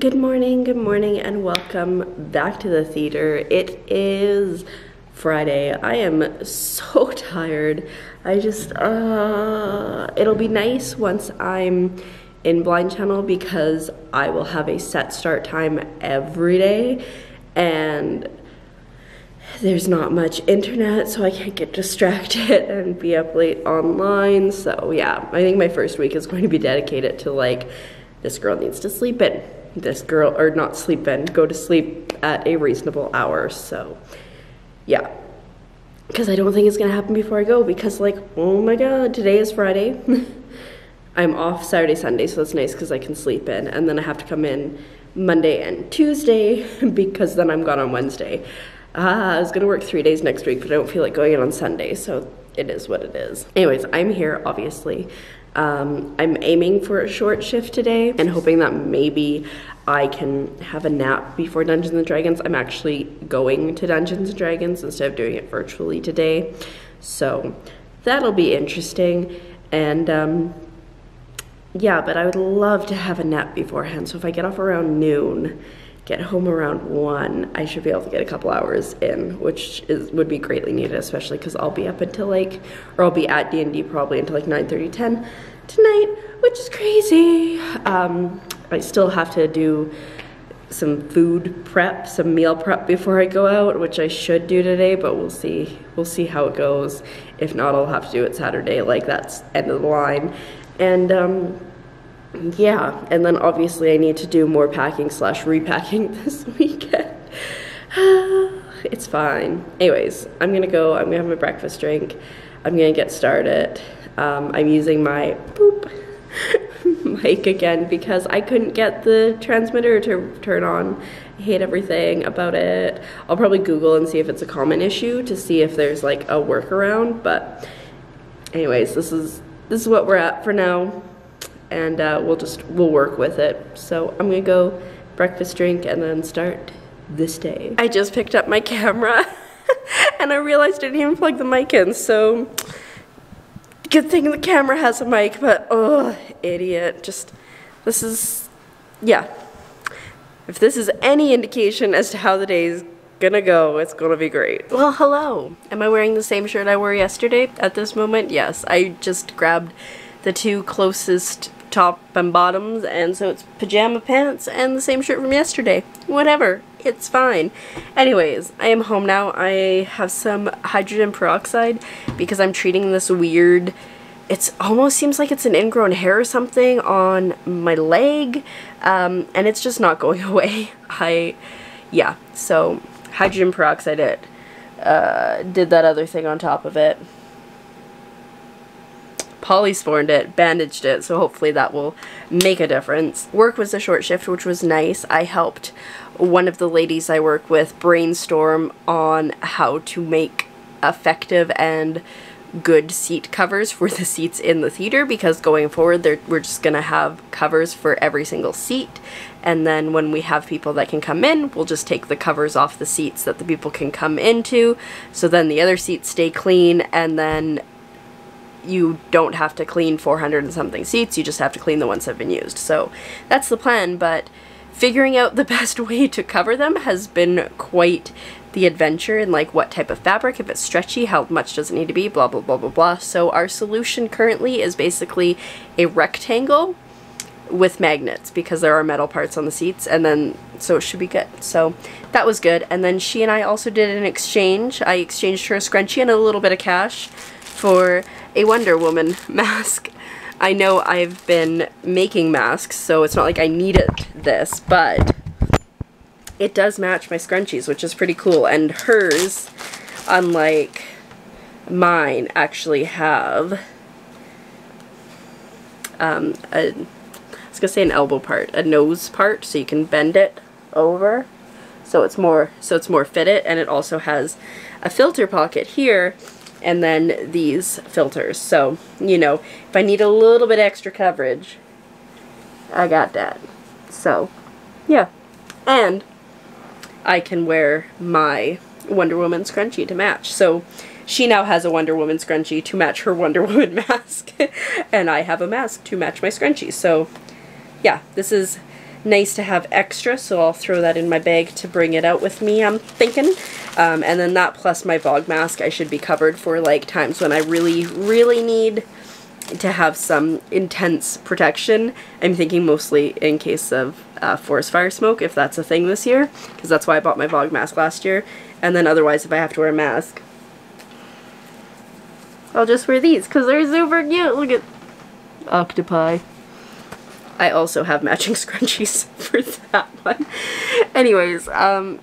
Good morning, and welcome back to the theater. It is Friday. I am so tired. I just, it'll be nice once I'm in Blind Channel because I will have a set start time every day, and there's not much internet, so I can't get distracted and be up late online. So yeah, I think my first week is going to be dedicated to like, this girl needs to sleep in. This girl, or not sleep in, go to sleep at a reasonable hour. So yeah, because I don't think it's gonna happen before I go, because like, oh my god, today is Friday. I'm off Saturday, Sunday, so it's nice because I can sleep in, and then I have to come in Monday and Tuesday because then I'm gone on Wednesday. I was gonna work 3 days next week, but I don't feel like going in on Sunday, so it is what it is. Anyways, I'm here, obviously. I'm aiming for a short shift today and hoping that maybe I can have a nap before Dungeons and Dragons. I'm actually going to Dungeons and Dragons instead of doing it virtually today, so that'll be interesting. And yeah, but I would love to have a nap beforehand, so if I get off around noon, get home around 1, I should be able to get a couple hours in, which would be greatly needed, especially because I'll be up until like, or I'll be at D&D probably until like 9:30, 10 tonight, which is crazy. I still have to do some food prep, some meal prep before I go out, which I should do today, but we'll see. We'll see how it goes. If not, I'll have to do it Saturday. Like, that's end of the line. And yeah, and then obviously I need to do more packing / repacking this weekend. It's fine. Anyways, I'm gonna go, I'm gonna have my breakfast drink, I'm gonna get started. I'm using my mic again because I couldn't get the transmitter to turn on. I hate everything about it. I'll probably Google and see if it's a common issue to see if there's like a workaround, but anyways, this is what we're at for now. And we'll work with it. So I'm gonna go breakfast, drink, and then start this day. I just picked up my camera and I realized I didn't even plug the mic in, so good thing the camera has a mic, but oh, idiot. Just, this is, yeah. If this is any indication as to how the day's gonna go, it's gonna be great. Well, hello. Am I wearing the same shirt I wore yesterday at this moment? Yes, I just grabbed the two closest top and bottoms, and so it's pajama pants and the same shirt from yesterday. Whatever, it's fine. Anyways, I am home now. I have some hydrogen peroxide because I'm treating this weird, it almost seems like it's an ingrown hair or something on my leg, and it's just not going away. Yeah, so hydrogen peroxide it. Did that other thing on top of it. Polysporined it, bandaged it, so hopefully that will make a difference. Work was a short shift, which was nice. I helped one of the ladies I work with brainstorm on how to make effective and good seat covers for the seats in the theater, because going forward we're just gonna have covers for every single seat, and then when we have people that can come in, we'll just take the covers off the seats that the people can come into, so then the other seats stay clean, and then you don't have to clean 400 and something seats, you just have to clean the ones that have been used. So that's the plan, but figuring out the best way to cover them has been quite the adventure, and like what type of fabric, if it's stretchy, how much does it need to be, blah blah blah blah blah. So our solution currently is basically a rectangle with magnets, because there are metal parts on the seats, and then so it should be good. So that was good. And then she and I also did an exchange. I exchanged her a scrunchie and a little bit of cash for a Wonder Woman mask. I know I've been making masks, so it's not like I needed this, but it does match my scrunchies, which is pretty cool. And hers, unlike mine, actually have I was gonna say an elbow part, a nose part, so you can bend it over, so it's more fitted, and it also has a filter pocket here, and then these filters, so you know, if I need a little bit extra coverage, I got that. So yeah, and I can wear my Wonder Woman scrunchie to match, so she now has a Wonder Woman scrunchie to match her Wonder Woman mask, and I have a mask to match my scrunchie. So yeah, this is nice to have extra, so I'll throw that in my bag to bring it out with me, I'm thinking. And then that plus my bog mask, I should be covered for like times when I really, really need to have some intense protection. I'm thinking mostly in case of forest fire smoke, if that's a thing this year, because that's why I bought my bog mask last year. And then otherwise, if I have to wear a mask, I'll just wear these because they're super cute. Look at octopi. I also have matching scrunchies for that one. Anyways,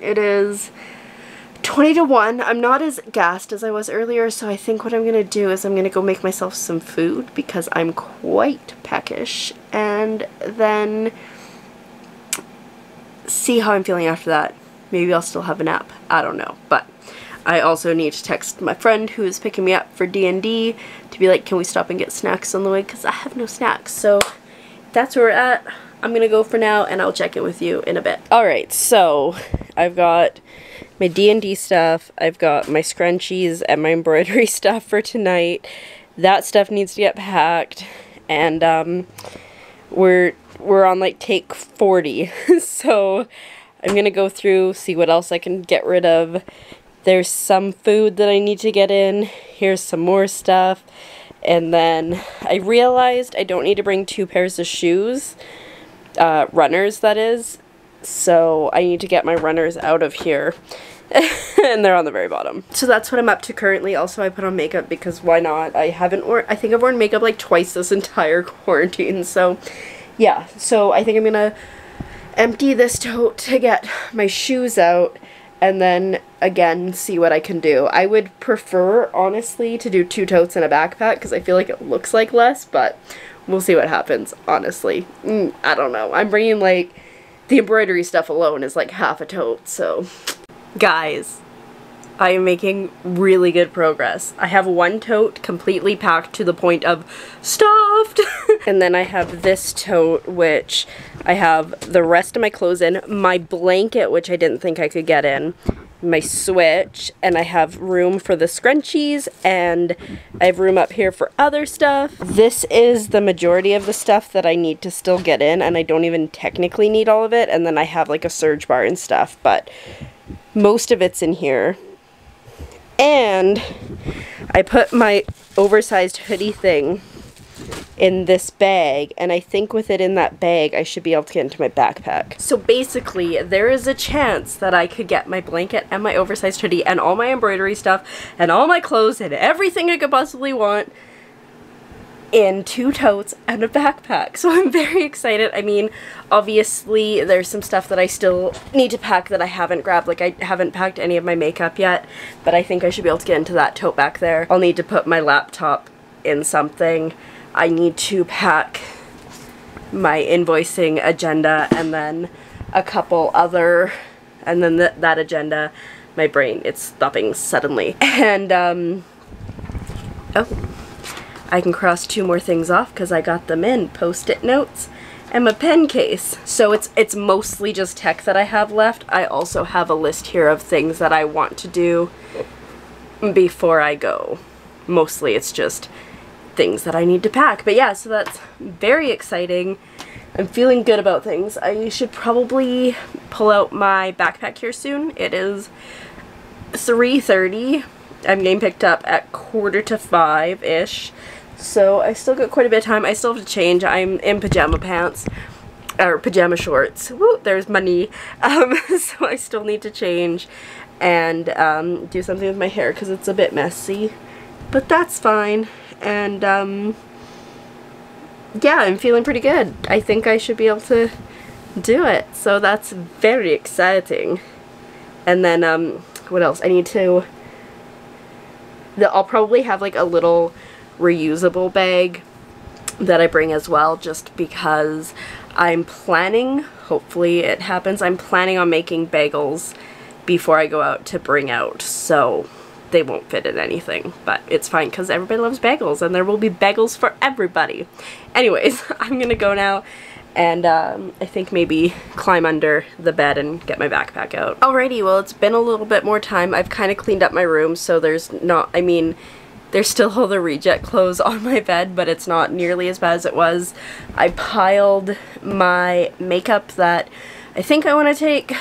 it is 20 to 1. I'm not as gassed as I was earlier, so I think what I'm gonna do is I'm gonna go make myself some food because I'm quite peckish, and then see how I'm feeling after that. Maybe I'll still have a nap, I don't know, but I also need to text my friend who is picking me up for D&D to be like, can we stop and get snacks on the way, because I have no snacks. So that's where we're at. I'm gonna go for now, and I'll check in with you in a bit. Alright, so I've got my D&D stuff, I've got my scrunchies and my embroidery stuff for tonight. That stuff needs to get packed, and we're on like take 40, so I'm gonna go through, see what else I can get rid of. There's some food that I need to get in, here's some more stuff, and then I realized I don't need to bring 2 pairs of shoes, runners that is, so I need to get my runners out of here, and they're on the very bottom. So that's what I'm up to currently. Also, I put on makeup because why not? I haven't worn, I think I've worn makeup like twice this entire quarantine, so yeah. So I think I'm gonna empty this tote to get my shoes out, and then again see what I can do. I would prefer honestly to do 2 totes and a backpack because I feel like it looks like less, but we'll see what happens honestly. I don't know, I'm bringing like the embroidery stuff alone is like half a tote. So guys, I am making really good progress. I have 1 tote completely packed to the point of stuffed. And then I have this tote, which I have the rest of my clothes in, my blanket, which I didn't think I could get in, my switch, and I have room for the scrunchies, and I have room up here for other stuff. This is the majority of the stuff that I need to still get in, and I don't even technically need all of it, and then I have like a surge bar and stuff, but most of it's in here. And I put my oversized hoodie thing in this bag, and I think with it in that bag I should be able to get into my backpack. So basically there is a chance that I could get my blanket and my oversized hoodie and all my embroidery stuff and all my clothes and everything I could possibly want in 2 totes and a backpack. So I'm very excited. I mean, obviously there's some stuff that I still need to pack that I haven't grabbed, like I haven't packed any of my makeup yet, but I think I should be able to get into that tote back there. I'll need to put my laptop in something. I need to pack my invoicing agenda, and then a couple other, and then that agenda, my brain, it's stopping suddenly. And oh, I can cross 2 more things off because I got them in, post-it notes and my pen case. So it's mostly just tech that I have left. I also have a list here of things that I want to do before I go. Mostly it's just things that I need to pack. But yeah, so that's very exciting. I'm feeling good about things. I should probably pull out my backpack here soon. It is 3:30. I'm getting picked up at 4:45-ish, so I still got quite a bit of time. I still have to change. I'm in pajama pants, or pajama shorts. Woo, there's money. So I still need to change and do something with my hair because it's a bit messy, but that's fine. And yeah, I'm feeling pretty good. I think I should be able to do it, so that's very exciting. And then what else? I need to, I'll probably have like a little reusable bag that I bring as well, just because I'm planning, hopefully it happens, I'm planning on making bagels before I go out to bring out, so they won't fit in anything, but it's fine because everybody loves bagels and there will be bagels for everybody. Anyways, I'm gonna go now and I think maybe climb under the bed and get my backpack out. Alrighty, well, it's been a little bit more time. I've kind of cleaned up my room, so there's not, I mean, There's still all the reject clothes on my bed, but it's not nearly as bad as it was. I piled my makeup that I think I want to take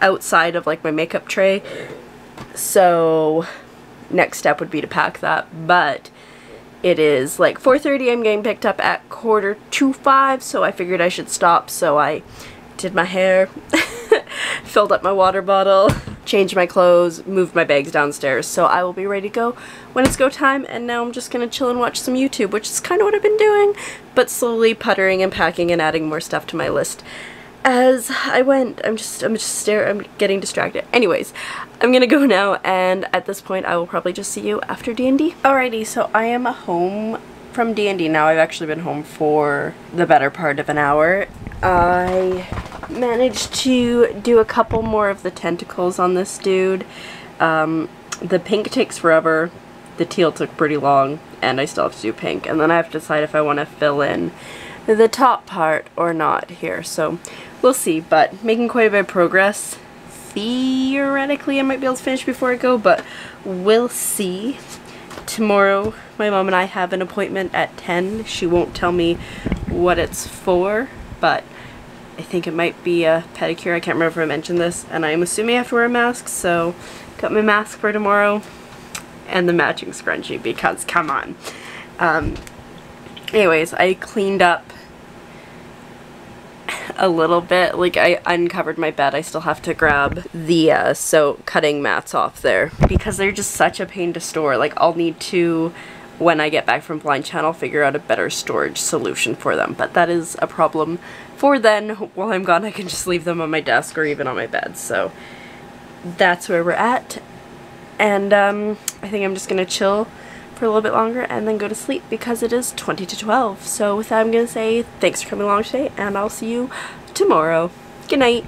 outside of like my makeup tray, so next step would be to pack that, but it is like 4:30, I'm getting picked up at 4:45, so I figured I should stop, so I did my hair, filled up my water bottle, changed my clothes, moved my bags downstairs, so I will be ready to go when it's go time. And now I'm just gonna chill and watch some YouTube, which is kind of what I've been doing, but slowly puttering and packing and adding more stuff to my list as I went. I'm getting distracted. Anyways, I'm gonna go now, and at this point I will probably just see you after D&D. Alrighty, so I am home from D&D now. I've actually been home for the better part of an hour. I managed to do a couple more of the tentacles on this dude. The pink takes forever, the teal took pretty long, and I still have to do pink, and then I have to decide if I want to fill in the top part or not here, so we'll see, but making quite a bit of progress. Theoretically I might be able to finish before I go, but we'll see. Tomorrow my mom and I have an appointment at 10. She won't tell me what it's for, but I think it might be a pedicure. I can't remember if I mentioned this, and I'm assuming I have to wear a mask, so got my mask for tomorrow and the matching scrunchie because come on. Anyways, I cleaned up a little bit, like I uncovered my bed. I still have to grab the cutting mats off there because they're just such a pain to store. Like I'll need to, when I get back from Blind Channel, figure out a better storage solution for them, but that is a problem for then. While I'm gone I can just leave them on my desk or even on my bed, so that's where we're at. And I think I'm just gonna chill for a little bit longer and then go to sleep because it is 20 to 12. So with that, I'm gonna say thanks for coming along today, and I'll see you tomorrow. Good night.